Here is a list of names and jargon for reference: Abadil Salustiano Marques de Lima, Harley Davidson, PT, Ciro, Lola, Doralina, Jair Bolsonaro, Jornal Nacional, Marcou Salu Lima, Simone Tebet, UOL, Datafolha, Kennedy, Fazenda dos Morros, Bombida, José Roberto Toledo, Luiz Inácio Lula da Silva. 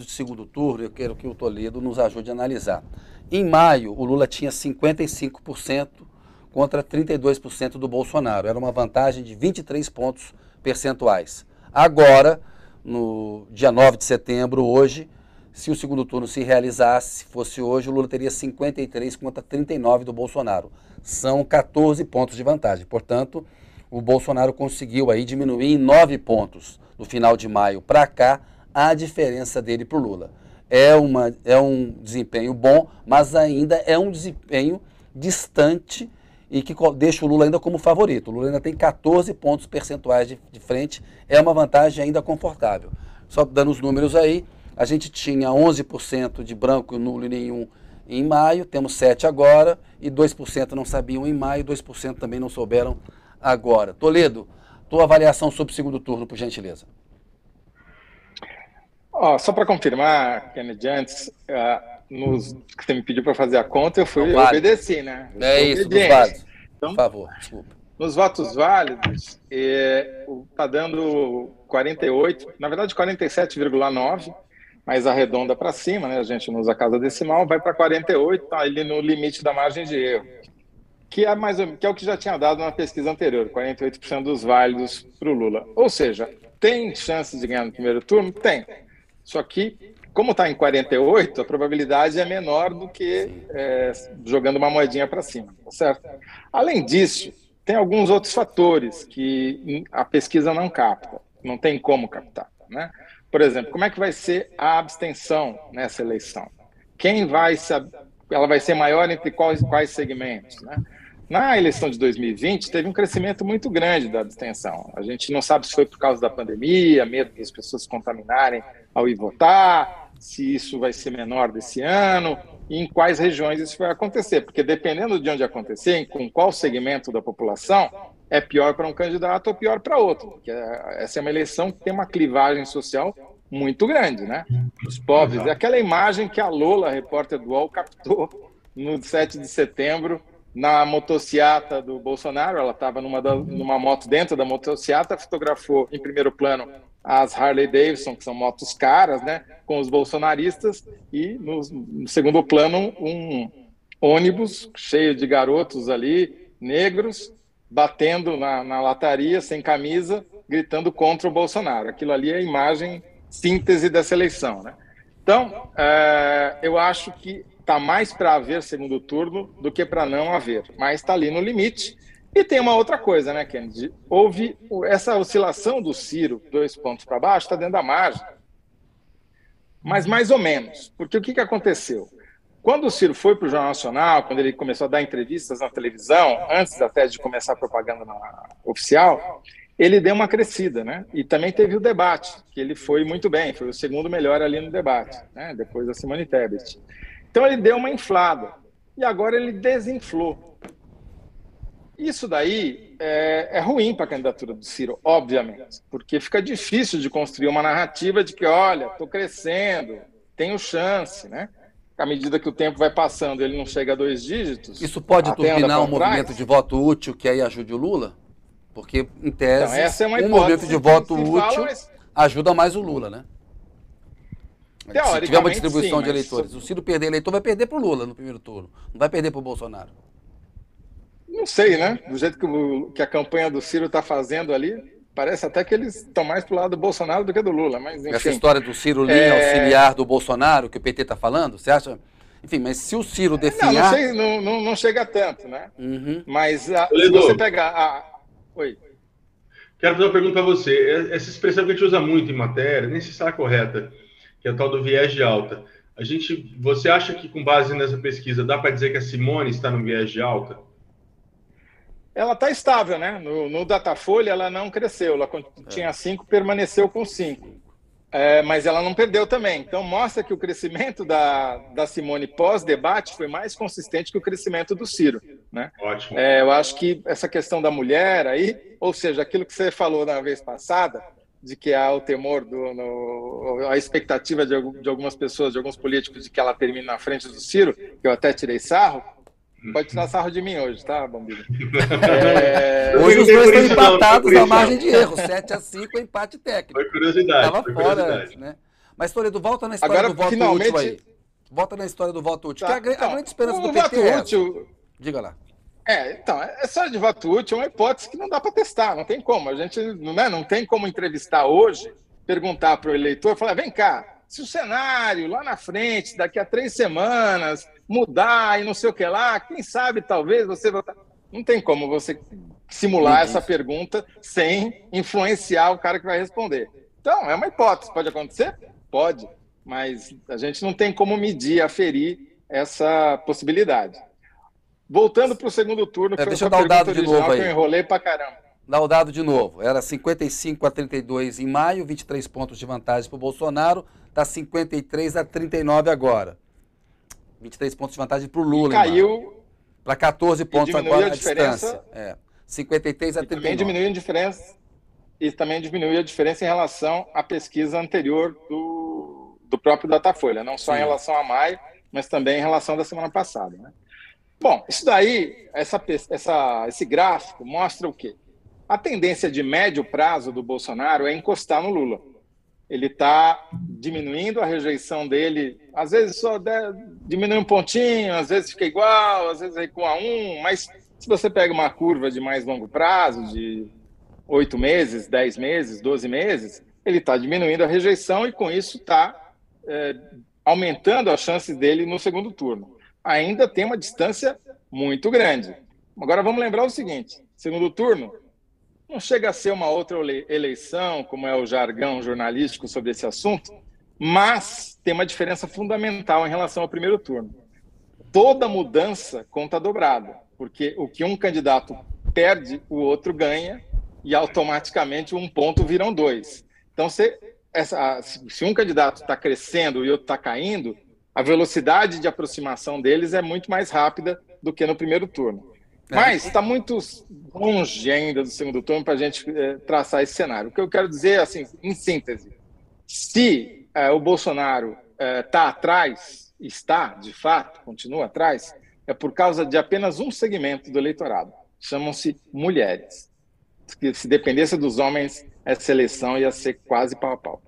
de segundo turno, eu quero que o Toledo nos ajude a analisar. Em maio, o Lula tinha 55% contra 32% do Bolsonaro. Era uma vantagem de 23 pontos percentuais. Agora, no dia 9 de setembro, hoje, se o segundo turno se realizasse, se fosse hoje, o Lula teria 53 contra 39 do Bolsonaro. São 14 pontos de vantagem. Portanto, o Bolsonaro conseguiu aí diminuir em 9 pontos do final de maio para cá, a diferença dele para o Lula. É um desempenho bom, mas ainda é um desempenho distante e que deixa o Lula ainda como favorito. O Lula ainda tem 14 pontos percentuais de frente, é uma vantagem ainda confortável. Só dando os números aí, a gente tinha 11% de branco e nulo e nenhum em maio, temos 7% agora, e 2% não sabiam em maio, 2% também não souberam agora. Toledo, tua avaliação sobre o segundo turno, por gentileza. Oh, só para confirmar, Kennedy, antes, que você me pediu para fazer a conta, eu fui obedecer, né? É isso, dos válidos. Então, por favor, desculpa. Nos votos válidos, está dando 48, na verdade 47,9, mas arredonda para cima, né? A gente não usa a casa decimal, vai para 48, está ali no limite da margem de erro, que é o que já tinha dado na pesquisa anterior, 48% dos válidos para o Lula. Ou seja, tem chance de ganhar no primeiro turno? Tem. Só que, como está em 48, a probabilidade é menor do que jogando uma moedinha para cima, tá certo? Além disso, tem alguns outros fatores que a pesquisa não capta, não tem como captar, né? Por exemplo, como é que vai ser a abstenção nessa eleição? Ela vai ser maior entre quais segmentos, né? Na eleição de 2020, teve um crescimento muito grande da abstenção. A gente não sabe se foi por causa da pandemia, medo das pessoas se contaminarem ao ir votar, se isso vai ser menor desse ano, e em quais regiões isso vai acontecer. Porque dependendo de onde acontecer, com qual segmento da população, é pior para um candidato ou pior para outro. Porque essa é uma eleição que tem uma clivagem social muito grande, né? Os pobres. É aquela imagem que a Lola, a repórter do UOL, captou no 7 de setembro, na motociata do Bolsonaro. Ela estava numa moto dentro da motociata, fotografou em primeiro plano as Harley Davidson, que são motos caras, né, com os bolsonaristas, e no segundo plano um ônibus cheio de garotos ali, negros, batendo na lataria, sem camisa, gritando contra o Bolsonaro. Aquilo ali é a imagem síntese dessa eleição, né? Então, eu acho que está mais para haver segundo turno do que para não haver, mas está ali no limite. E tem uma outra coisa, né, Kennedy? Houve essa oscilação do Ciro, 2 pontos para baixo, está dentro da margem, mas mais ou menos, porque o que aconteceu? Quando o Ciro foi para o Jornal Nacional, quando ele começou a dar entrevistas na televisão, antes até de começar a propaganda oficial, ele deu uma crescida, né? E também teve o debate, que ele foi muito bem, foi o segundo melhor ali no debate, né? Depois da Simone Tebet. Então ele deu uma inflada e agora ele desinflou. Isso daí é ruim para a candidatura do Ciro, obviamente, porque fica difícil de construir uma narrativa de que, olha, estou crescendo, tenho chance, né? À medida que o tempo vai passando, ele não chega a 2 dígitos. Isso pode turbinar um movimento de voto útil que aí ajude o Lula? Porque, em tese, então, essa é uma hipótese, um movimento de voto útil ajuda mais o Lula, né? Se tiver uma distribuição de eleitores, o Ciro perder eleitor, vai perder para o Lula no primeiro turno, não vai perder para o Bolsonaro. Não sei, né? Do jeito que a campanha do Ciro está fazendo ali, parece até que eles estão mais para o lado do Bolsonaro do que do Lula. Mas, enfim, essa história do Ciro linha auxiliar do Bolsonaro, que o PT está falando, você acha? Enfim, mas se o Ciro definhar... Não chega tanto, né? Uhum. Mas se você pegar... Oi. Quero fazer uma pergunta para você. Essa expressão que a gente usa muito em matéria, nem se está correta, que é o tal do viés de alta. Você acha que, com base nessa pesquisa, dá para dizer que a Simone está no viés de alta? Ela está estável, né? No Datafolha ela não cresceu, ela tinha 5, permaneceu com 5. Mas ela não perdeu também. Então mostra que o crescimento da Simone pós-debate foi mais consistente que o crescimento do Ciro, né? Ótimo. Eu acho que essa questão da mulher aí, ou seja, aquilo que você falou na vez passada, de que há o temor, a expectativa de algumas pessoas, de alguns políticos, de que ela termine na frente do Ciro, que eu até tirei sarro. Pode tirar sarro de mim hoje, tá, Bombida? Hoje os dois estão empatados na margem de erro, 7-5 é empate técnico. Foi curiosidade. Estava fora, né? Mas, Toledo, volta na história agora, do voto útil aí. Volta na história do voto útil. Tá, que a grande esperança do PT é útil. Diga lá. Então, a história de voto útil é uma hipótese que não dá para testar, não tem como. A gente não tem como entrevistar hoje, perguntar para o eleitor, falar, vem cá, se o cenário lá na frente, daqui a 3 semanas, mudar e não sei o que lá, quem sabe, talvez, você votar. Não tem como você simular essa pergunta sem influenciar o cara que vai responder. Então, é uma hipótese. Pode acontecer? Pode. Mas a gente não tem como medir, aferir essa possibilidade. Voltando para o segundo turno, que deixa eu dar o dado de novo aí. Eu enrolei pra caramba. Dá o dado de novo. Era 55-32 em maio, 23 pontos de vantagem para o Bolsonaro. Está 53-39 agora. 23 pontos de vantagem para o Lula. E caiu para 14 pontos agora a distância. 53-39. Também diminuiu a diferença. E também diminuiu a diferença em relação à pesquisa anterior do próprio Datafolha. Não só em relação a maio, mas também em relação da semana passada, né? Bom, isso daí, esse gráfico mostra o quê? A tendência de médio prazo do Bolsonaro é encostar no Lula. Ele está diminuindo a rejeição dele, às vezes só diminui um pontinho, às vezes fica igual, às vezes recua um, mas se você pega uma curva de mais longo prazo, de 8 meses, 10 meses, 12 meses, ele está diminuindo a rejeição e com isso está aumentando as chances dele no segundo turno. Ainda tem uma distância muito grande. Agora vamos lembrar o seguinte, segundo turno não chega a ser uma outra eleição, como é o jargão jornalístico sobre esse assunto, mas tem uma diferença fundamental em relação ao primeiro turno. Toda mudança conta dobrada, porque o que um candidato perde, o outro ganha e automaticamente um ponto viram 2. Então se um candidato está crescendo e outro está caindo, a velocidade de aproximação deles é muito mais rápida do que no primeiro turno. Mas está muito longe ainda do segundo turno para a gente traçar esse cenário. O que eu quero dizer, assim, em síntese, se o Bolsonaro está atrás, está, de fato, continua atrás, é por causa de apenas um segmento do eleitorado. Chamam-se mulheres. Se dependesse dos homens, essa eleição ia ser quase pau a pau.